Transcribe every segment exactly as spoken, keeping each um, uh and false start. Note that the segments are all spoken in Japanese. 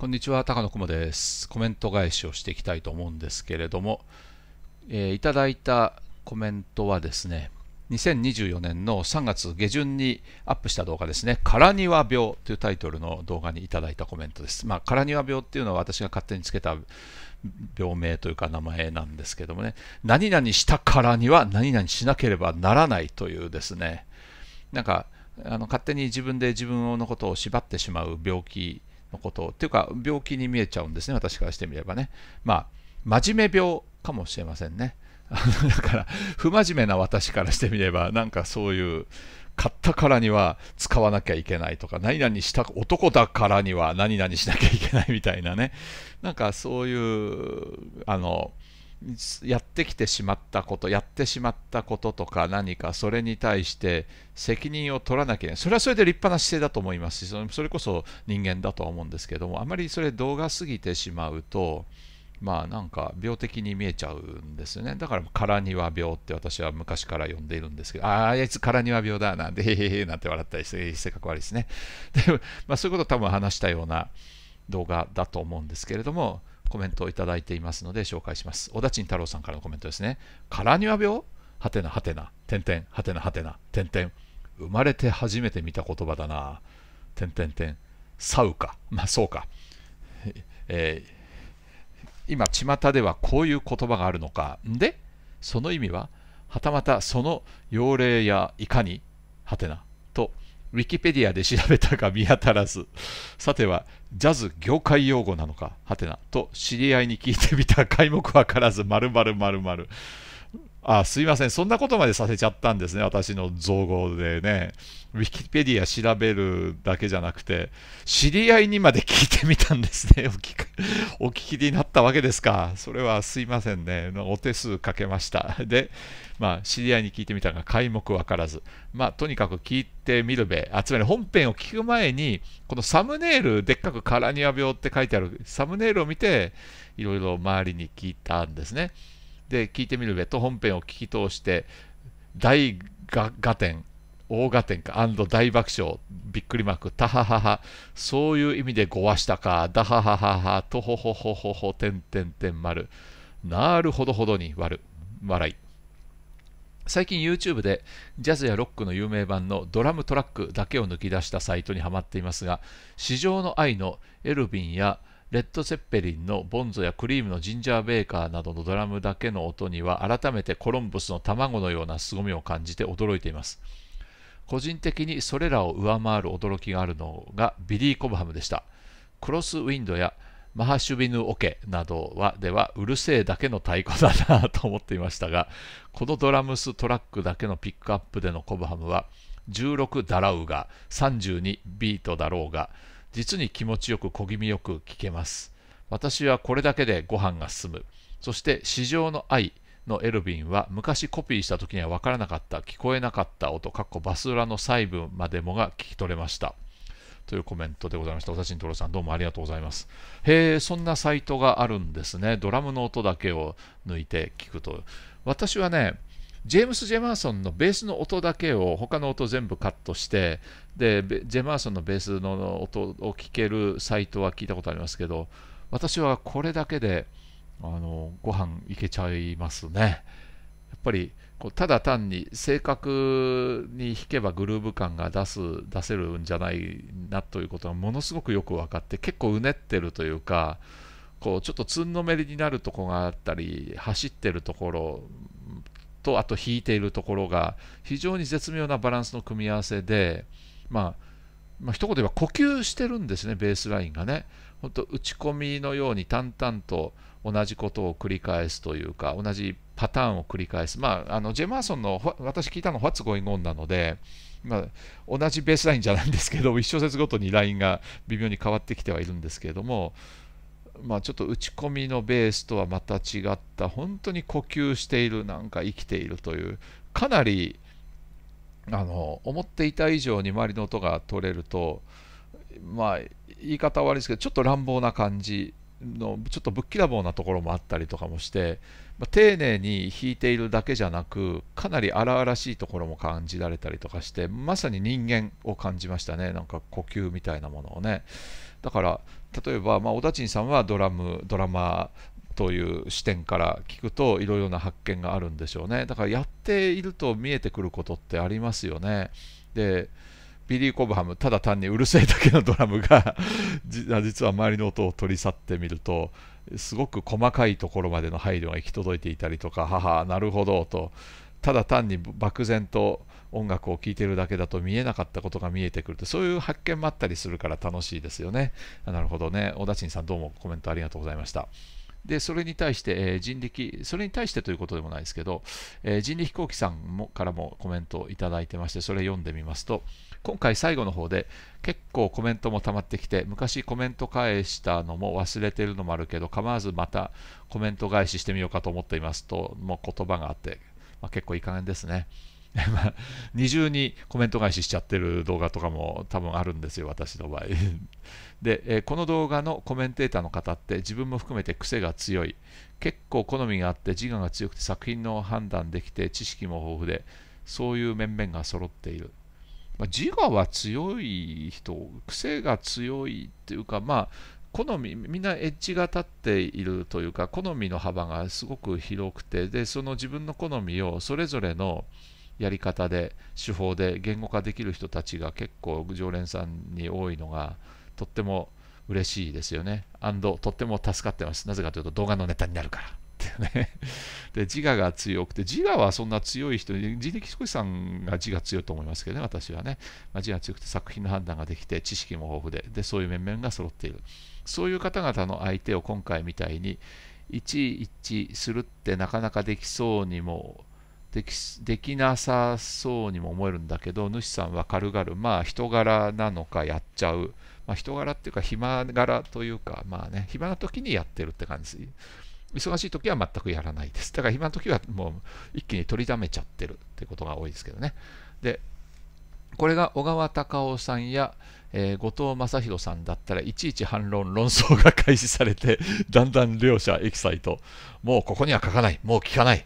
こんにちは、高野雲です。コメント返しをしていきたいと思うんですけれども、えー、いただいたコメントはですね、にせんにじゅうよねんのさんがつ下旬にアップした動画ですね、からにわ病というタイトルの動画にいただいたコメントです。まあ、からにわ病っていうのは私が勝手につけた病名というか名前なんですけどもね、何々したからには何々しなければならないというですね、なんかあの勝手に自分で自分のことを縛ってしまう病気のことっていうか病気に見えちゃうんですね、私からしてみればね。まあ真面目病かもしれませんね。だから不真面目な私からしてみれば、なんかそういう買ったからには使わなきゃいけないとか、何々した男だからには何々しなきゃいけないみたいなね、なんかそういうあのやってきてしまったことやってしまったこととか、何かそれに対して責任を取らなきゃいけない。それはそれで立派な姿勢だと思いますし、それこそ人間だとは思うんですけども、あまりそれ度が過ぎてしまうと、まあなんか病的に見えちゃうんですよね。だからからにわ病って私は昔から呼んでいるんですけど、あああいつからにわ病だなんてへへへなんて笑ったりして性格悪いですね。で、まあ、そういうことを多分話したような動画だと思うんですけれども、コメントをいただいていますので紹介します。小田陳太郎さんからのコメントですね。からにわ病はてなはてな点々はてなはてな点々生まれて初めて見た言葉だな点々点さうかまあそうかえー今、巷ではこういう言葉があるのか。んで、その意味は、はたまたその要領やいかに、はてな、と、ウィキペディアで調べたが見当たらず、さては、ジャズ業界用語なのか、はてな、と、知り合いに聞いてみた皆目わからず、まるまるまるまる。あ、すいません、そんなことまでさせちゃったんですね、私の造語でね。ウィキペディア調べるだけじゃなくて、知り合いにまで聞いてみたんですね。お聞き、お聞きになったわけですか。それはすいませんね。お手数かけました。で、まあ、知り合いに聞いてみたが、皆目わからず。まあ、とにかく聞いてみるべ。あ、つまり本編を聞く前に、このサムネイル、でっかくからにわ病って書いてあるサムネイルを見て、いろいろ周りに聞いたんですね。で、聞いてみるべと本編を聞き通して、大合点。大合点か、大爆笑、びっくりマーク、たははは、そういう意味でごわしたか、だはははは、とほほほほほ、てんてんてん丸、なるほどほどに割る、笑い。最近 YouTube でジャズやロックの有名版のドラムトラックだけを抜き出したサイトにはまっていますが、市場の愛のエルヴィンやレッド・セッペリンのボンゾやクリームのジンジャー・ベーカーなどのドラムだけの音には、改めてコロンブスの卵のような凄みを感じて驚いています。個人的にそれらを上回る驚きがあるのがビリー・コブハムでした。クロスウィンドやマハシュビヌ・オケなどはではうるせえだけの太鼓だなと思っていましたが、このドラムストラックだけのピックアップでのコブハムはじゅうろくだろうがさんじゅうにビートだろうが実に気持ちよく小気味よく聴けます。私はこれだけでご飯が進む。そして市場の愛のエルヴィンは昔コピーした時には分からなかった聞こえなかった音かっこバス裏の細部までもが聞き取れましたというコメントでございました。小田慎太郎さんどうもありがとうございます。へえ、そんなサイトがあるんですね。ドラムの音だけを抜いて聞くと。私はね、ジェームス・ジェマーソンのベースの音だけを他の音全部カットして、でジェマーソンのベースの音を聞けるサイトは聞いたことありますけど、私はこれだけであのご飯いけちゃいますね。やっぱりこうただ単に正確に弾けばグルーヴ感が出す出せるんじゃないなということがものすごくよく分かって、結構うねってるというか、こうちょっとつんのめりになるところがあったり、走ってるところとあと弾いているところが非常に絶妙なバランスの組み合わせで、まあまあ一言では呼吸してるんですね。ベースラインがね、ほんと打ち込みのように淡々と同じことを繰り返すというか、同じパターンを繰り返す。まあ、あのジェマーソンの私聞いたの What's Going On なので、まあ、同じベースラインじゃないんですけど、いち小節ごとにラインが微妙に変わってきてはいるんですけれども、まあ、ちょっと打ち込みのベースとはまた違った本当に呼吸している、なんか生きているという、かなりあの思っていた以上に周りの音が取れると、まあ、言い方は悪いですけどちょっと乱暴な感じのちょっとぶっきらぼうなところもあったりとかもして、まあ、丁寧に弾いているだけじゃなくかなり荒々しいところも感じられたりとかして、まさに人間を感じましたね。なんか呼吸みたいなものをね。だから例えば、まあ、小田賃さんはドラムドラマーという視点から聞くといろいろな発見があるんでしょうね。だからやっていると見えてくることってありますよね。でビリー・コブハム、ただ単にうるせえだけのドラムが実は周りの音を取り去ってみるとすごく細かいところまでの配慮が行き届いていたりとか、母なるほどと、ただ単に漠然と音楽を聴いているだけだと見えなかったことが見えてくると、そういう発見もあったりするから楽しいですよね。なるほどね。小田賃さん、どうもコメントありがとうございました。でそれに対して、えー、人力、それに対してということでもないですけど、えー、人力飛行機さんもからもコメントをいただいてまして、それ読んでみますと、今回最後の方で結構コメントも溜まってきて、昔コメント返したのも忘れてるのもあるけど構わずまたコメント返ししてみようかと思っていますともう言葉があって、まあ、結構いい加減ですね。二重にコメント返ししちゃってる動画とかも多分あるんですよ、私の場合。で、この動画のコメンテーターの方って自分も含めて癖が強い、結構好みがあって自我が強くて作品の判断できて知識も豊富で、そういう面々が揃っている。まあ、自我は強い人、癖が強いっていうか、まあ好み、みんなエッジが立っているというか、好みの幅がすごく広くて、でその自分の好みをそれぞれのやり方で手法で言語化できる人たちが結構常連さんに多いのがとっても嬉しいですよね。&とっても助かってます。なぜかというと動画のネタになるからってね。で自我が強くて、自我はそんな強い人、人力飛行士さんが自我強いと思いますけどね、私はね、まあ、自我強くて作品の判断ができて知識も豊富で、でそういう面々が揃っている、そういう方々の相手を今回みたいに一々するってなかなかできそうにもで き, できなさそうにも思えるんだけど、主さんは軽々、まあ人柄なのかやっちゃう、まあ、人柄っていうか暇柄というか、まあね、暇な時にやってるって感じ。忙しい時は全くやらないです。だから暇な時はもう一気に取りだめちゃってるってことが多いですけどね。でこれが小川隆夫さんや、えー、後藤正宏さんだったらいちいち反論論争が開始されてだんだん両者エキサイト、もうここには書かない、もう聞かない、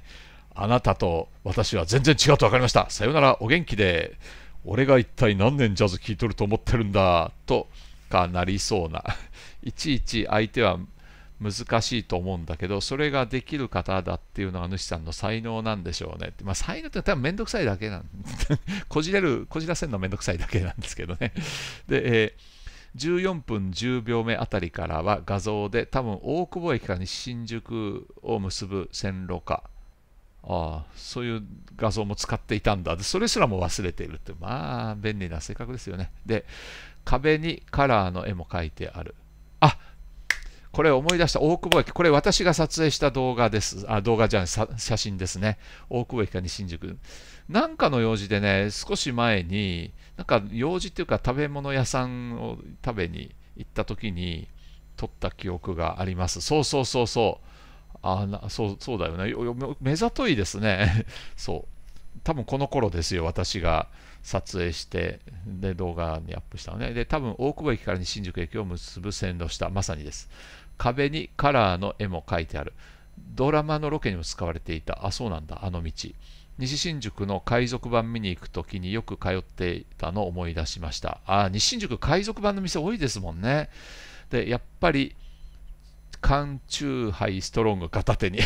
あなたと私は全然違うと分かりました。さよなら、お元気で。俺が一体何年ジャズ聴いとると思ってるんだとかなりそうな。いちいち相手は難しいと思うんだけど、それができる方だっていうのが主さんの才能なんでしょうね。まあ、才能って多分めんどくさいだけなんこじれる、こじらせるのめんどくさいだけなんですけどね。で、えーじゅうよんぷんじゅうびょうめあたりからは画像で、多分大久保駅か西新宿を結ぶ線路か。ああ、そういう画像も使っていたんだ。でそれすらも忘れているって、まあ便利な性格ですよね。で壁にカラーの絵も描いてある。あ、これ思い出した。大久保駅、これ私が撮影した動画です。あ、動画じゃない、写真ですね。大久保駅か西新宿なんかの用事でね、少し前になんか用事っていうか食べ物屋さんを食べに行った時に撮った記憶があります。そうそうそうそう、あな そ, うそうだよね。目ざといですね。そう。多分この頃ですよ、私が撮影して、で動画にアップしたのね。で、多分大久保駅から西新宿駅を結ぶ線路下、まさにです。壁にカラーの絵も描いてある。ドラマのロケにも使われていた。あ、そうなんだ、あの道。西新宿の海賊版見に行くときによく通っていたのを思い出しました。あ、西新宿海賊版の店多いですもんね。で、やっぱり、缶酎ハイストロング片手に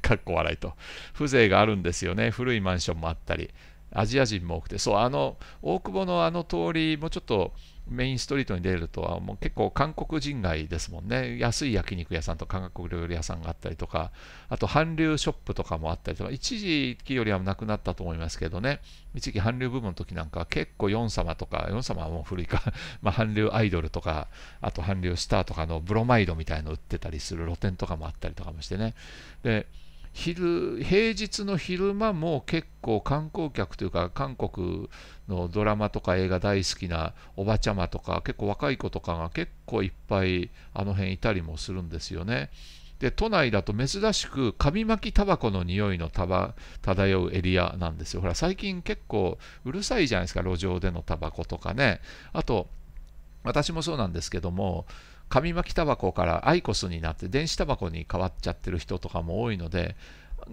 かっこ笑いと風情があるんですよね。古いマンションもあったり、アジア人も多くて、そう、あの大久保のあの通りもうちょっとメインストリートに出るとはもう結構韓国人街ですもんね。安い焼肉屋さんと韓国料理屋さんがあったりとか、あと韓流ショップとかもあったりとか、一時期よりはなくなったと思いますけどね、一時期韓流ブームの時なんかは結構ヨン様とか、ヨン様はもう古いかまあ韓流アイドルとか、あと韓流スターとかのブロマイドみたいの売ってたりする露店とかもあったりとかもしてね。で昼平日の昼間も結構観光客というか、韓国のドラマとか映画大好きなおばちゃまとか、結構若い子とかが結構いっぱいあの辺いたりもするんですよね。で都内だと珍しく紙巻きタバコの匂いのたば漂うエリアなんですよ。ほら最近結構うるさいじゃないですか、路上でのタバコとかね。あと私もそうなんですけども、紙巻きタバコからアイコスになって電子タバコに変わっちゃってる人とかも多いので、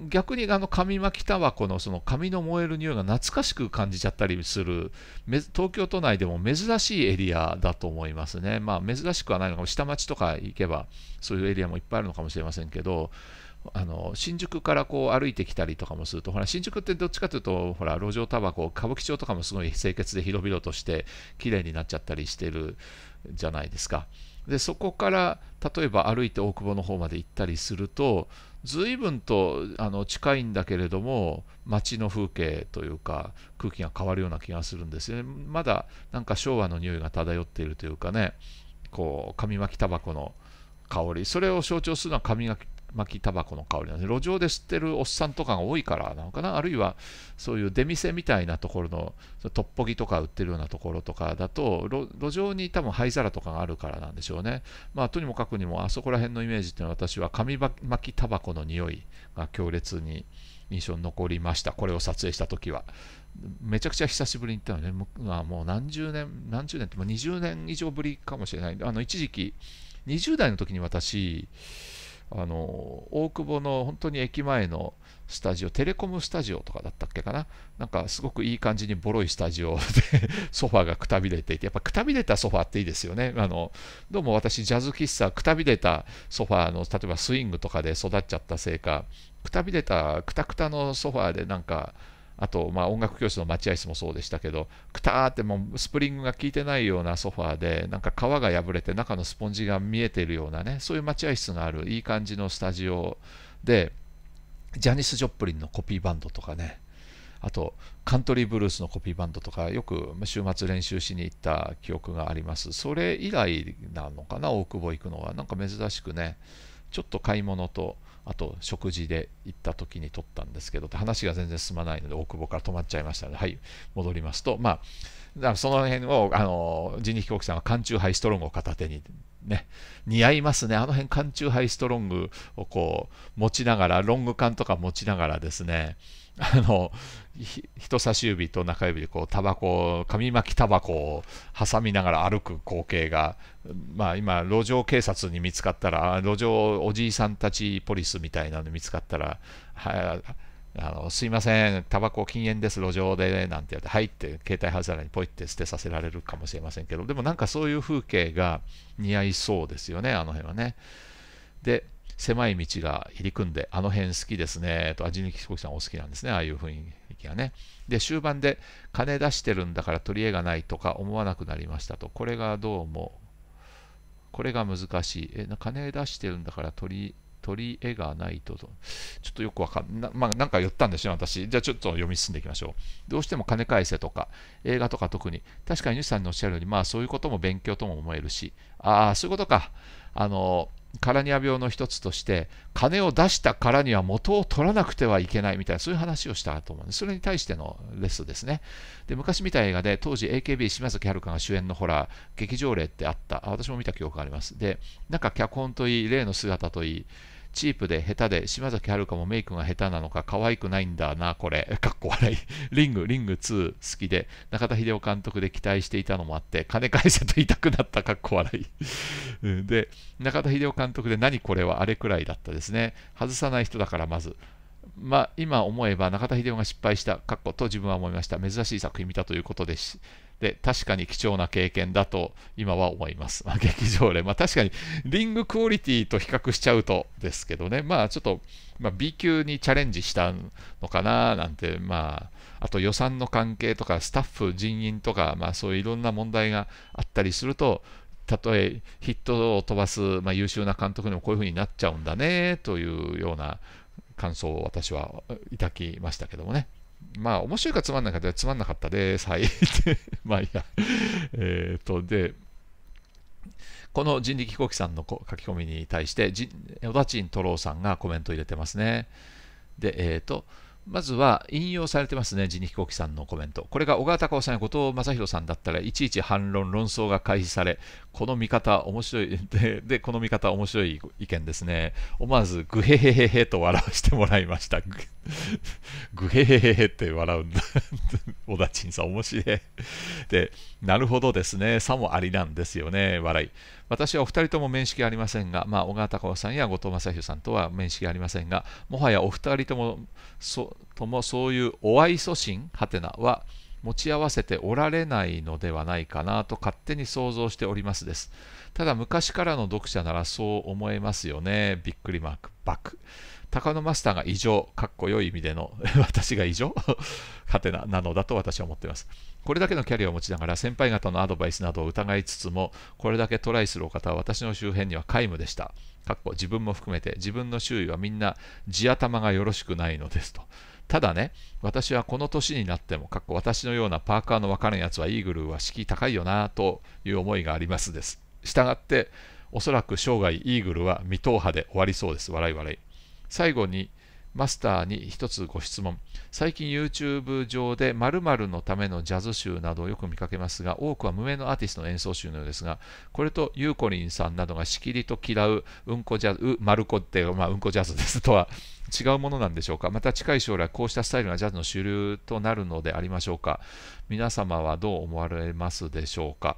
逆にあの紙巻きタバコのその紙の燃える匂いが懐かしく感じちゃったりする、東京都内でも珍しいエリアだと思いますね。まあ珍しくはないのかも、下町とか行けばそういうエリアもいっぱいあるのかもしれませんけど、あの新宿からこう歩いてきたりとかもすると、ほら新宿ってどっちかというとほら路上タバコ、歌舞伎町とかもすごい清潔で広々として綺麗になっちゃったりしてるじゃないですか。でそこから例えば歩いて大久保の方まで行ったりすると、随分とあの近いんだけれども街の風景というか空気が変わるような気がするんですよね。まだなんか昭和の匂いが漂っているというかね、こう紙巻きタバコの香り、それを象徴するのは紙巻き巻きタバコの香りなんです。路上で吸ってるおっさんとかが多いからなのかな、あるいはそういう出店みたいなところのトッポギとか売ってるようなところとかだと 路, 路上に多分灰皿とかがあるからなんでしょうね。まあとにもかくにもあそこら辺のイメージっていうのは、私は紙巻きタバコの匂いが強烈に印象に残りました。これを撮影した時はめちゃくちゃ久しぶりに行ったのね。まあ、もう何十年何十年ってもうにじゅうねん以上ぶりかもしれない。あの一時期にじゅう代の時に私あの大久保の本当に駅前のスタジオ、テレコムスタジオとかだったっけかな、なんかすごくいい感じにボロいスタジオでソファーがくたびれていて、やっぱくたびれたソファーっていいですよね。あのどうも私ジャズ喫茶、くたびれたソファーの例えばスイングとかで育っちゃったせいか、くたびれたくたくたのソファーでなんか、あとまあ音楽教室の待合室もそうでしたけど、くたーってもうスプリングが効いてないようなソファーで、なんか皮が破れて中のスポンジが見えているようなね、そういう待合室があるいい感じのスタジオで、ジャニス・ジョプリンのコピーバンドとかね、あとカントリーブルースのコピーバンドとかよく週末練習しに行った記憶があります。それ以来なのかな、大久保行くのは。なんか珍しくね、ちょっと買い物とあと食事で行った時に撮ったんですけど、話が全然進まないので大久保から止まっちゃいましたので、はい、戻りますと、まあ、その辺をあの人力飛行機さんは缶チューハイストロングを片手に、ね、似合いますね。あの辺缶チューハイストロングをこう持ちながら、ロング缶とか持ちながらですね、あの人差し指と中指でこうタバコ、紙巻きタバコを挟みながら歩く光景が、まあ、今路上警察に見つかったら、路上おじいさんたちポリスみたいなのに見つかったら、はあのすいません、タバコ禁煙です、路上でなんて言って、はいって携帯灰皿にポイって捨てさせられるかもしれませんけど、でもなんかそういう風景が似合いそうですよね、あの辺はね。で狭い道が入り組んで、あの辺好きですねと、人力飛行機さんお好きなんですね、ああいう雰囲気がね。で終盤で金出してるんだから取り柄がないとか思わなくなりましたと、これがどうもこれが難しい、え金出してるんだから取り取り柄がないと、ちょっとよくわかんない、まあ、なんか言ったんでしょ、私。じゃあちょっと読み進んでいきましょう。どうしても金返せとか、映画とか特に、確かに西さんのおっしゃるように、まあそういうことも勉強とも思えるし、ああ、そういうことか。あの、カラニア病の一つとして、金を出したからには元を取らなくてはいけないみたいな、そういう話をしたと思うんです。それに対してのレッスンですね。で、昔見た映画で、当時 エーケービー 島崎遥が主演のホラー、劇場例ってあった。私も見た記憶があります。で、なんか脚本といい、例の姿といい、チープで下手で、島崎遥もメイクが下手なのか可愛くないんだな、これ。かっこ笑い。リング、リングツー好きで、中田秀夫監督で期待していたのもあって、金返せと言いたくなった、かっこ笑い。で、中田秀夫監督で何これはあれくらいだったですね。外さない人だからまず。まあ、今思えば中田秀夫が失敗した、かっこと自分は思いました。珍しい作品見たということですし。で確かに貴重な経験だと今は思います。まあ、劇場例、まあ、確かにリングクオリティと比較しちゃうとですけどね、まあちょっと、まあ、B 級にチャレンジしたのかななんて、まあ、あと予算の関係とかスタッフ、人員とか、まあ、そういういろんな問題があったりすると、たとえヒットを飛ばす、まあ、優秀な監督にもこういうふうになっちゃうんだねというような感想を私は抱きましたけどもね。まあ面白いかつまんないかでつまんなかったです。はい。まあいいや。えっと、で、この人力飛行機さんの書き込みに対して、小田陳太郎さんがコメントを入れてますね。で、えっと、まずは引用されてますね、人力飛行機さんのコメント。これが小川隆夫さんや後藤正宏さんだったら、いちいち反論、論争が開始され、この見方、面白い、で、でこの見方、面白い意見ですね。思わず、ぐへへへへと笑わせてもらいました。ぐへへへへって笑うんだ。小田ちんさん、面白い。で、なるほどですね。さもありなんですよね。笑い。私はお二人とも面識がありませんが、まあ、小川隆夫さんや後藤正弘さんとは面識がありませんが、もはやお二人とも、そ、ともそういうお愛想心、はてなは、持ち合わせておられないのではないかなと勝手に想像しておりますです。ただ昔からの読者ならそう思えますよね。びっくりマーク、バック。高野マスターが異常、かっこよい意味での、私が異常はてななのだと私は思っています。これだけのキャリアを持ちながら先輩方のアドバイスなどを疑いつつも、これだけトライするお方は私の周辺には皆無でした。かっこ自分も含めて、自分の周囲はみんな地頭がよろしくないのですと。ただね、私はこの年になっても、かっこ私のようなパーカーの分かるやつはイーグルは敷居高いよなという思いがありますです。したがって、おそらく生涯イーグルは未踏破で終わりそうです。笑い笑い。最後に、マスターに一つご質問。最近 YouTube 上で〇〇のためのジャズ集などをよく見かけますが、多くは無名のアーティストの演奏集のようですが、これとゆうこりんさんなどがしきりと嫌ううんこジャズ、まるこって、まあ、うんこジャズですとは違うものなんでしょうか。また近い将来こうしたスタイルがジャズの主流となるのでありましょうか。皆様はどう思われますでしょうか。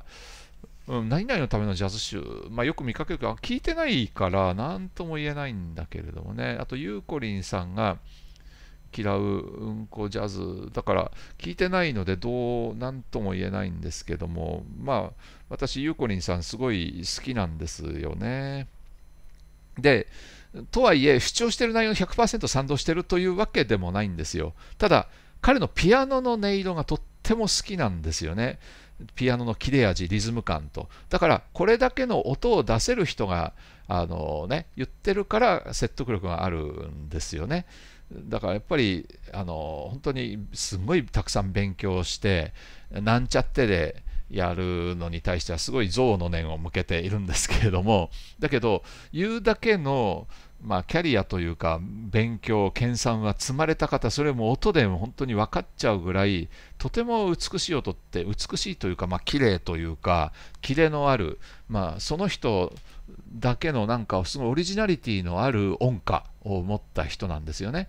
うん、何々のためのジャズ集、まあ、よく見かけるけど、聞いてないから何とも言えないんだけれどもね。あと、ゆうこりんさんが嫌ううんこジャズ、だから聞いてないのでどう何とも言えないんですけども、まあ、私、ゆうこりんさんすごい好きなんですよね。で、とはいえ、主張してる内容に ひゃくパーセント 賛同してるというわけでもないんですよ。ただ、彼のピアノの音色がとっても好きなんですよね。ピアノの切れ味、リズム感と。だから、これだけの音を出せる人が、あのね、言ってるから説得力があるんですよね。だからやっぱり、あの、本当にすごいたくさん勉強して、なんちゃってでやるのに対してはすごい憎悪の念を向けているんですけれども、だけど、言うだけの、まあ、キャリアというか勉強、研鑽は積まれた方、それも音でも本当に分かっちゃうぐらい、とても美しい音って、美しいというか、まあ、綺麗というか、キレのある、まあ、その人だけのなんか、すごいオリジナリティのある音歌を持った人なんですよね。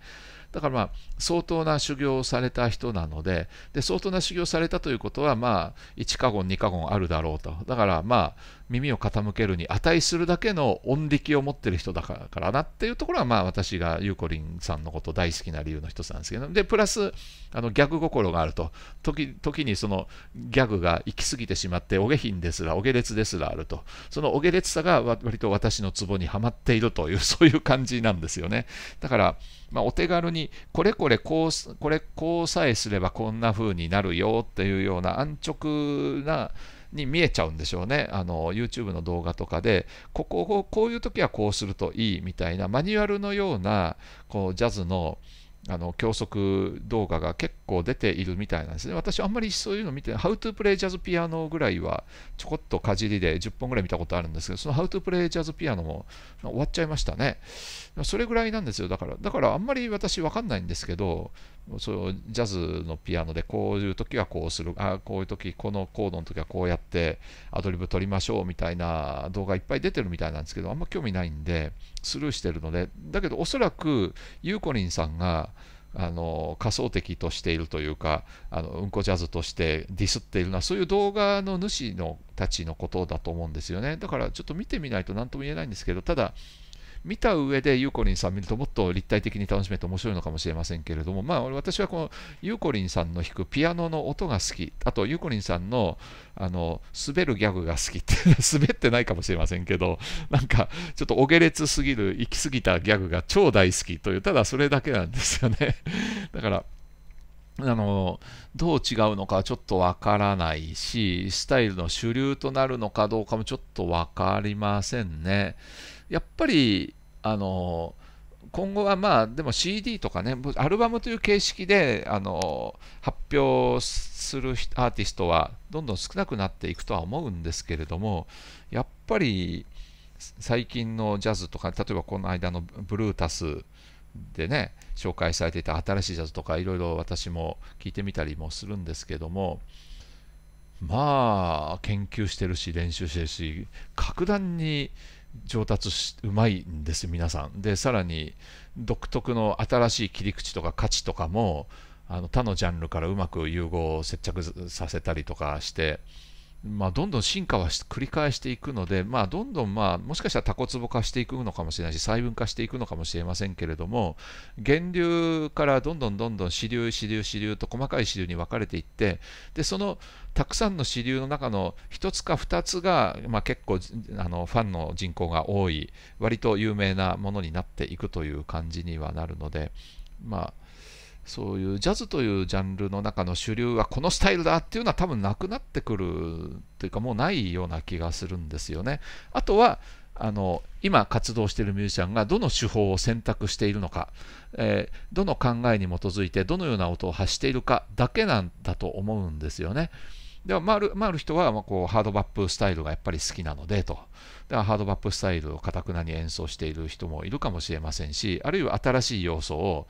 だからまあ相当な修行をされた人なので、で相当な修行をされたということは、まあいちカゴンにカゴンあるだろうと。だからまあ耳を傾けるに値するだけの音力を持っている人だからなっていうところは、まあ私がゆうこりんさんのこと大好きな理由の一つなんですけど、でプラスあのギャグ心があると。 時, 時にそのギャグが行き過ぎてしまって、お下品ですらお下劣ですらあると。そのお下劣さが割と私のツボにはまっているという、そういう感じなんですよね。だからまあお手軽にこれこれこう、これこうさえすればこんな風になるよっていうような安直なに見えちゃうんでしょうね。あの YouTube の動画とかで、ここをこういう時はこうするといいみたいなマニュアルのようなこうジャズのあの教則動画が結構出ているみたいなんですね。私はあんまりそういうの見てない。How to play jazz piano ぐらいはちょこっとかじりでじゅっぽんぐらい見たことあるんですけど、その How to play jazz piano も終わっちゃいましたね。それぐらいなんですよ。だから、だからあんまり私わかんないんですけど、そうジャズのピアノでこういう時はこうする、あこういう時、このコードの時はこうやってアドリブ取りましょうみたいな動画いっぱい出てるみたいなんですけど、あんま興味ないんでスルーしてるので、だけどおそらくゆうこりんさんがあの仮想的としているというか、あのうんこジャズとしてディスっているのは、そういう動画の主のたちのことだと思うんですよね。だからちょっと見てみないと何とも言えないんですけど、ただ見た上でゆうこりんさん見るともっと立体的に楽しめて面白いのかもしれませんけれども、まあ私はこのゆうこりんさんの弾くピアノの音が好き、あとゆうこりんさんのあの滑るギャグが好きって滑ってないかもしれませんけど、なんかちょっとお下劣すぎる行き過ぎたギャグが超大好きという、ただそれだけなんですよね。だからあのどう違うのかちょっとわからないし、スタイルの主流となるのかどうかもちょっとわかりませんね。やっぱりあの今後はまあでも シーディー とかね、アルバムという形式であの発表するアーティストはどんどん少なくなっていくとは思うんですけれども、やっぱり最近のジャズとか、例えばこの間のブルータスでね紹介されていた新しいジャズとかいろいろ私も聞いてみたりもするんですけども、まあ研究してるし練習してるし、格段に上達しうまいんですよ皆さんで、さらに独特の新しい切り口とか価値とかもあの他のジャンルからうまく融合を接着させたりとかして、まあ、どんどん進化は繰り返していくので、まあ、どんどん、まあ、もしかしたらタコツボ化していくのかもしれないし細分化していくのかもしれませんけれども、源流からどんどんどんどん支流支流支流と細かい支流に分かれていって、でそのたくさんの支流の中のひとつかふたつが、まあ、結構あのファンの人口が多い割と有名なものになっていくという感じにはなるので、まあそういうジャズというジャンルの中の主流はこのスタイルだっていうのは多分なくなってくるというか、もうないような気がするんですよね。あとはあの今活動しているミュージシャンがどの手法を選択しているのか、えー、どの考えに基づいてどのような音を発しているかだけなんだと思うんですよね。では回る、回る人はまあこうハードバップスタイルがやっぱり好きなのでと。ではハードバップスタイルをかたくなに演奏している人もいるかもしれませんし、あるいは新しい要素を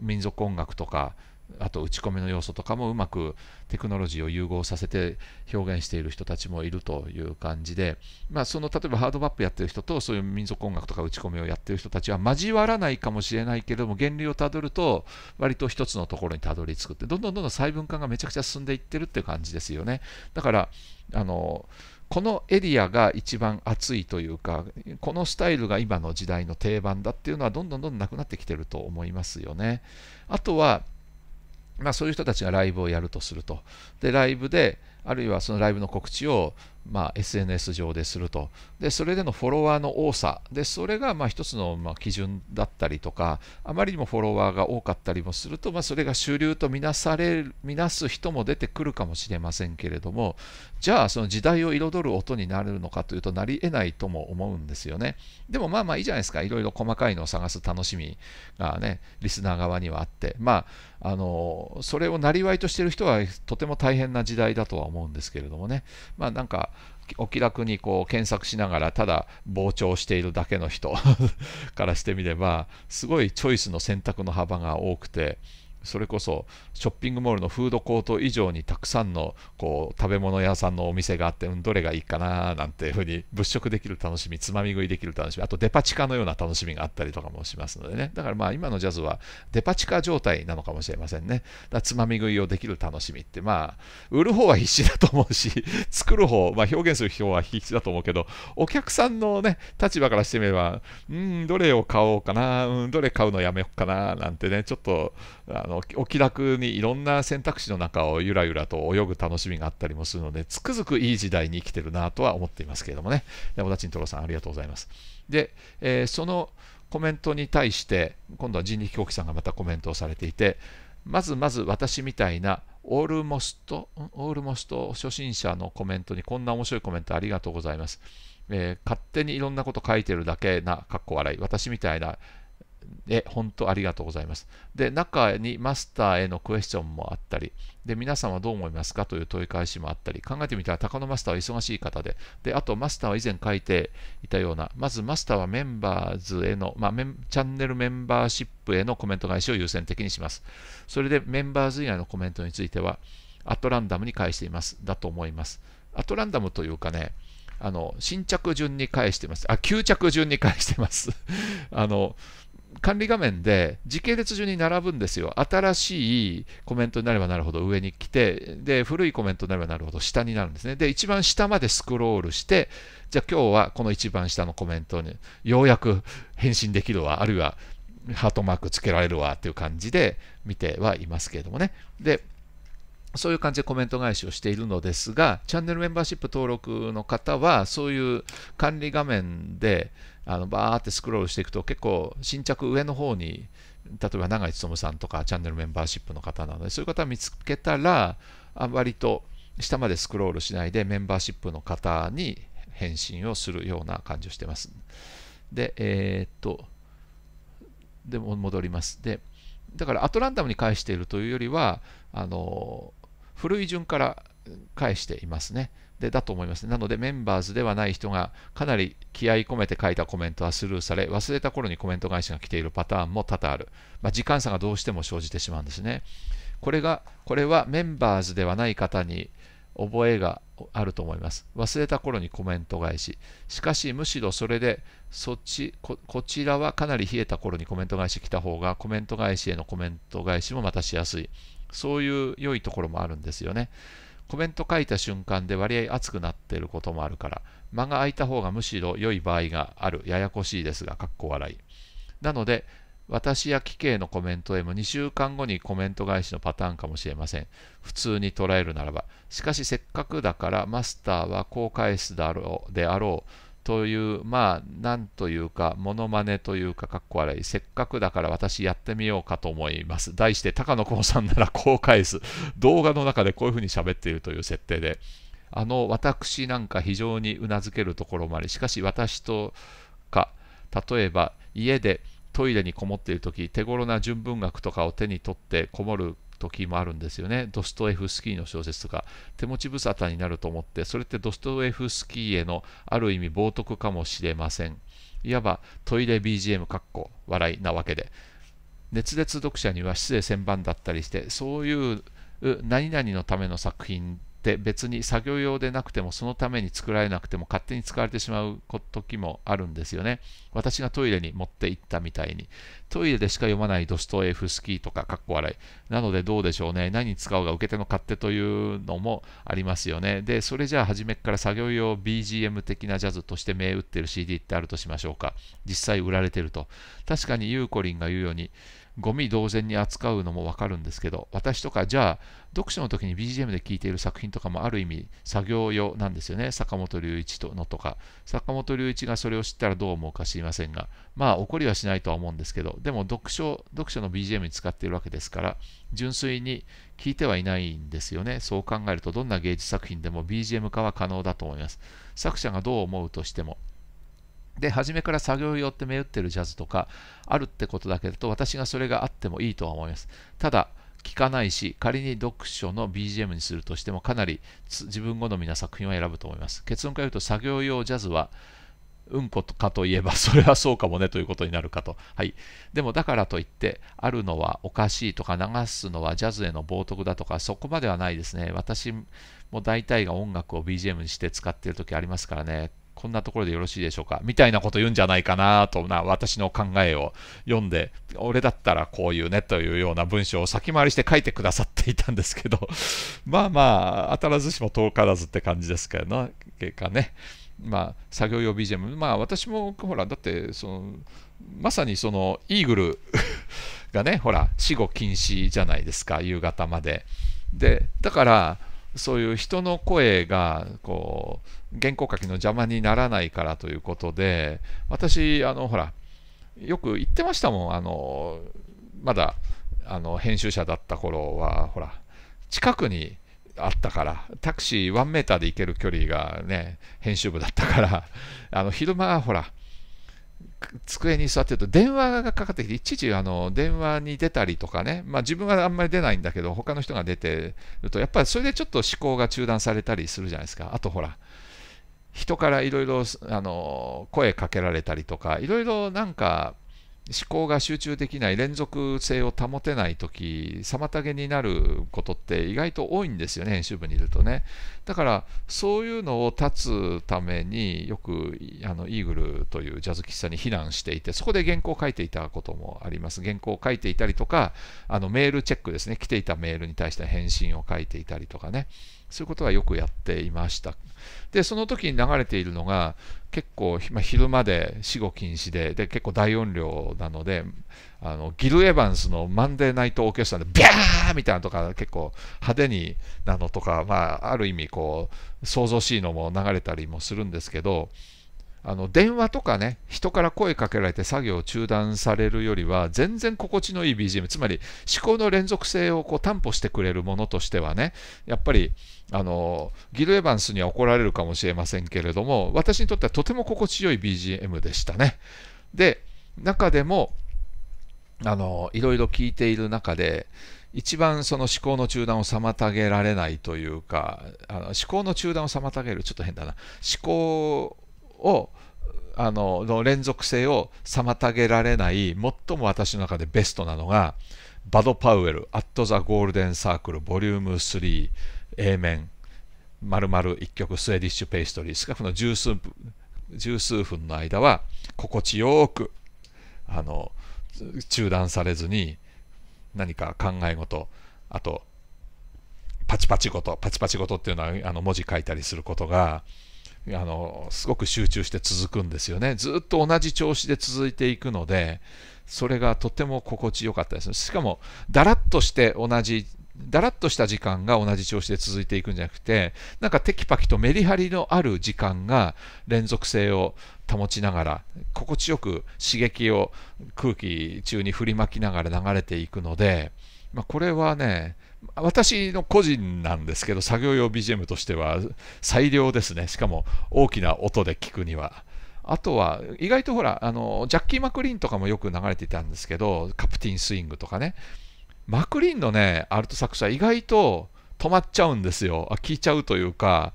民族音楽とか、あと打ち込みの要素とかもうまくテクノロジーを融合させて表現している人たちもいるという感じで、まあ、その例えばハードバップやってる人とそういう民族音楽とか打ち込みをやってる人たちは交わらないかもしれないけれども、源流をたどると割と一つのところにたどり着くって、どんどんどんどん細分化がめちゃくちゃ進んでいってるっていう感じですよね。だからあのこのエリアが一番熱いというか、このスタイルが今の時代の定番だっていうのはどんどんどんどんなくなってきてると思いますよね。あとは、まあ、そういう人たちがライブをやるとすると、でライブで、あるいはそのライブの告知を、まあ、エスエヌエス 上ですると、でそれでのフォロワーの多さ、でそれがまあ一つのまあ基準だったりとか、あまりにもフォロワーが多かったりもすると、まあ、それが主流と見なされる、見なす人も出てくるかもしれませんけれども、じゃあその時代を彩る音になるのかというとなり得ないとも思うんですよね。でもまあまあいいじゃないですか、いろいろ細かいのを探す楽しみがね、リスナー側にはあって、まあ、あのそれをなりわいとしている人はとても大変な時代だとは思うんですけれどもね。まあなんかお気楽にこう検索しながらただ膨張しているだけの人からしてみれば、すごいチョイスの選択の幅が多くて、それこそショッピングモールのフードコート以上にたくさんのこう食べ物屋さんのお店があって、どれがいいかななんていうふうに物色できる楽しみ、つまみ食いできる楽しみ、あとデパ地下のような楽しみがあったりとかもしますのでね。だからまあ今のジャズはデパ地下状態なのかもしれませんね。だからつまみ食いをできる楽しみって、まあ売る方は必死だと思うし、作る方、まあ、表現する方は必死だと思うけど、お客さんのね立場からしてみれば、うーんどれを買おうかな、うんどれ買うのやめようかななんてね、ちょっとあのお気楽にいろんな選択肢の中をゆらゆらと泳ぐ楽しみがあったりもするので、つくづくいい時代に生きてるなとは思っていますけれどもね。山田ちんとろさんありがとうございます。で、えー、そのコメントに対して今度は人力飛行機さんがまたコメントをされていて、まずまず私みたいなオールモスト、オールモスト初心者のコメントにこんな面白いコメントありがとうございます。えー、勝手にいろんなこと書いてるだけな、かっこ笑い。私みたいなえ本当ありがとうございます。で、中にマスターへのクエスチョンもあったり、で、皆さんはどう思いますかという問い返しもあったり、考えてみたら、高野マスターは忙しい方で、で、あとマスターは以前書いていたような、まずマスターはメンバーズへの、まあ、チャンネルメンバーシップへのコメント返しを優先的にします。それで、メンバーズ以外のコメントについては、アットランダムに返しています。だと思います。アットランダムというかね、あの新着順に返してます。あ、旧着順に返してます。あの管理画面で時系列順に並ぶんですよ。新しいコメントになればなるほど上に来て、で古いコメントになればなるほど下になるんですね。で、一番下までスクロールして、じゃあ今日はこの一番下のコメントにようやく返信できるわ、あるいはハートマークつけられるわっていう感じで見てはいますけれどもね。でそういう感じでコメント返しをしているのですが、チャンネルメンバーシップ登録の方は、そういう管理画面であのバーってスクロールしていくと、結構新着上の方に、例えば長井勤さんとかチャンネルメンバーシップの方なので、そういう方を見つけたら、割と下までスクロールしないでメンバーシップの方に返信をするような感じをしてます。で、えー、っと、でも戻ります。で、だからアトランダムに返しているというよりは、あの、古い順から返していますね。で、だと思います。なので、メンバーズではない人がかなり気合い込めて書いたコメントはスルーされ、忘れた頃にコメント返しが来ているパターンも多々ある。まあ、時間差がどうしても生じてしまうんですね。これが、これはメンバーズではない方に覚えがあると思います。忘れた頃にコメント返し。しかし、むしろそれで、そっち、こ、こちらはかなり冷えた頃にコメント返し来た方が、コメント返しへのコメント返しもまたしやすい。そういう良いところもあるんですよね。コメント書いた瞬間で割合熱くなっていることもあるから、間が空いた方がむしろ良い場合がある。ややこしいですが、かっこ笑い。なので、私や奇形のコメントへもにしゅうかんごにコメント返しのパターンかもしれません。普通に捉えるならば。しかしせっかくだからマスターはこう返すだろう、であろう。という、まあ、なんというか、モノマネというか、かっこ悪い。せっかくだから私やってみようかと思います。題して、高野光さんならこう返す。動画の中でこういうふうに喋っているという設定で、あの、私なんか非常にうなずけるところもあり、しかし私とか、例えば家でトイレにこもっているとき、手頃な純文学とかを手に取ってこもる時もあるんですよね。ドストエフスキーの小説とか手持ち無沙汰になると思って、それってドストエフスキーへのある意味冒涜かもしれません。いわばトイレ ビージーエム かっこ笑いなわけで、熱烈読者には失礼千万だったりして、そういう何々のための作品って別に作業用でなくても、そのために作られなくても勝手に使われてしまう時もあるんですよね。私がトイレに持って行ったみたいに、トイレでしか読まないドストエフスキーとかかっこ笑い。なのでどうでしょうね。何に使うが受け手の勝手というのもありますよね。で、それじゃあ初めから作業用 ビージーエム 的なジャズとして銘打ってる シーディー ってあるとしましょうか。実際売られてると。確かにゆうこりんが言うように、ゴミ同然に扱うのもわかるんですけど、私とかじゃあ読書の時に ビージーエム で聴いている作品とかもある意味作業用なんですよね。坂本龍一のとか。坂本龍一がそれを知ったらどう思うか知りませんが、まあ怒りはしないとは思うんですけど、でも読書、読書の ビージーエム に使っているわけですから、純粋に聞いてはいないんですよね。そう考えると、どんな芸術作品でも ビージーエム 化は可能だと思います。作者がどう思うとしても。で、初めから作業用って銘打ってるジャズとかあるってことだけだと、私がそれがあってもいいとは思います。ただ、聞かないし、仮に読書の ビージーエム にするとしても、かなり自分好みな作品は選ぶと思います。結論から言うと、作業用ジャズは、うんことかといえばそれはそうかもねということになるかと。はい。でもだからといってあるのはおかしいとか流すのはジャズへの冒涜だとか、そこまではないですね。私も大体が音楽を ビージーエム にして使っている時ありますからね。こんなところでよろしいでしょうかみたいなこと言うんじゃないかなとな、私の考えを読んで、俺だったらこういうねというような文章を先回りして書いてくださっていたんですけど、まあまあ当たらずしも遠からずって感じですけどな、結果ね。まあ、作業用 ビージーエム、まあ、私もほらだってそのまさにそのイーグルがね、ほら死後禁止じゃないですか、夕方まで。でだからそういう人の声がこう原稿書きの邪魔にならないからということで、私あのほらよく言ってましたもん。あのまだあの編集者だった頃はほら近くにあったから、タクシーいちメーターで行ける距離がね編集部だったから、あの昼間ほら机に座ってると電話がかかってきて、いちいちあの電話に出たりとかね、まあ、自分はあんまり出ないんだけど他の人が出てるとやっぱりそれでちょっと思考が中断されたりするじゃないですか。あとほら人からいろいろ声かけられたりとか、いろいろなんか思考が集中できない、連続性を保てないとき、妨げになることって意外と多いんですよね、編集部にいるとね。だから、そういうのを断つためによくあのイーグルというジャズ喫茶に避難していて、そこで原稿を書いていたこともあります。原稿を書いていたりとか、あのメールチェックですね、来ていたメールに対して返信を書いていたりとかね。そういうことはよくやっていました。で、その時に流れているのが、結構、まあ、昼まで死後禁止で、で、結構大音量なので、あのギル・エヴァンスのマンデー・ナイト・オーケストラで、ビャーみたいなのとか、結構派手になのとか、まあ、ある意味、こう、想像しいのも流れたりもするんですけど、あの電話とかね、人から声かけられて作業を中断されるよりは、全然心地のいい ビージーエム、つまり思考の連続性をこう担保してくれるものとしてはね、やっぱりあのギル・エヴァンスには怒られるかもしれませんけれども、私にとってはとても心地よい ビージーエム でしたね。で、中でもあのいろいろ聞いている中で、一番その思考の中断を妨げられないというか、あの思考の中断を妨げる、ちょっと変だな、思考をあのの連続性を妨げられない最も私の中でベストなのがバド・パウエル「At the Golden Circle Vol.スリー A 面丸々いっきょくスウェディッシュ・ペイストリー」、スカフの十数分、十数分の間は心地よくあの中断されずに何か考え事あとパチパチごとパチパチごとっていうのはあの文字書いたりすることがあのすごく集中して続くんですよね。ずっと同じ調子で続いていくので、それがとても心地よかったです。しかもだらっとして同じだらっとした時間が同じ調子で続いていくんじゃなくて、なんかテキパキとメリハリのある時間が連続性を保ちながら心地よく刺激を空気中に振りまきながら流れていくので、まあ、これはね、私の個人なんですけど作業用 ビージーエム としては最良ですね。しかも大きな音で聞くには。あとは意外とほらあのジャッキー・マクリーンとかもよく流れていたんですけど、カプティン・スイングとかね、マクリーンのね、アルトサックスは意外と止まっちゃうんですよ。聞いちゃうというか、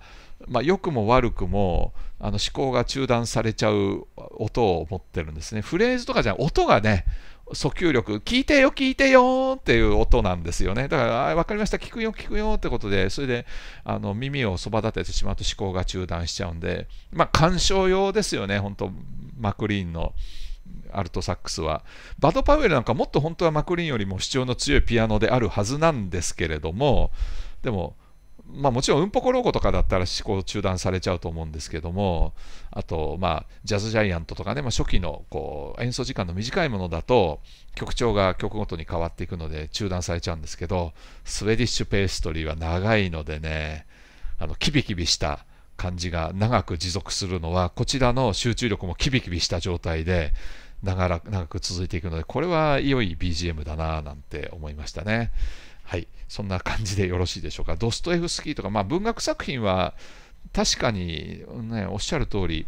まあ、良くも悪くもあの思考が中断されちゃう音を持ってるんですね。フレーズとかじゃなくて音がね、訴求力、聞いてよ聞いてよっていう音なんですよね。だから、あ、分かりました、聞くよ聞くよってことで、それであの耳をそば立ててしまうと思考が中断しちゃうんで、まあ、鑑賞用ですよね、本当マクリーンのアルトサックスは。バド・パウエルなんかもっと本当はマクリーンよりも主張の強いピアノであるはずなんですけれども、でも、まあ、もちろんうんぽこローゴとかだったら思考中断されちゃうと思うんですけども、あと、まあ、ジャズジャイアントとかね、まあ、初期のこう演奏時間の短いものだと曲調が曲ごとに変わっていくので中断されちゃうんですけど、スウェディッシュペーストリーは長いのでね、あのキビキビした感じが長く持続するのは、こちらの集中力もキビキビした状態で長ら長く続いていくので、これは良い ビージーエム だなぁなんて思いましたね。はい、そんな感じでよろしいでしょうか。ドストエフスキーとか、まあ、文学作品は確かに、ね、おっしゃる通り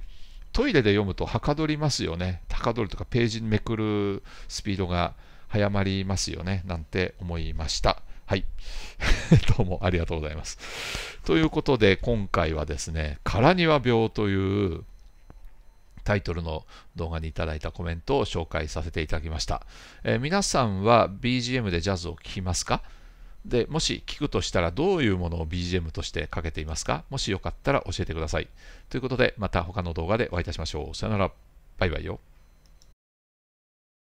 トイレで読むとはかどりますよね。はかどるとかページめくるスピードが早まりますよねなんて思いました。はい。どうもありがとうございます。ということで、今回はですね、からには病というタイトルの動画にいただいたコメントを紹介させていただきました。えー、皆さんは ビージーエム でジャズを聴きますか？で、もし聴くとしたらどういうものを ビージーエム としてかけていますか？もしよかったら教えてください。ということで、また他の動画でお会いいたしましょう。さよなら。バイバイよ。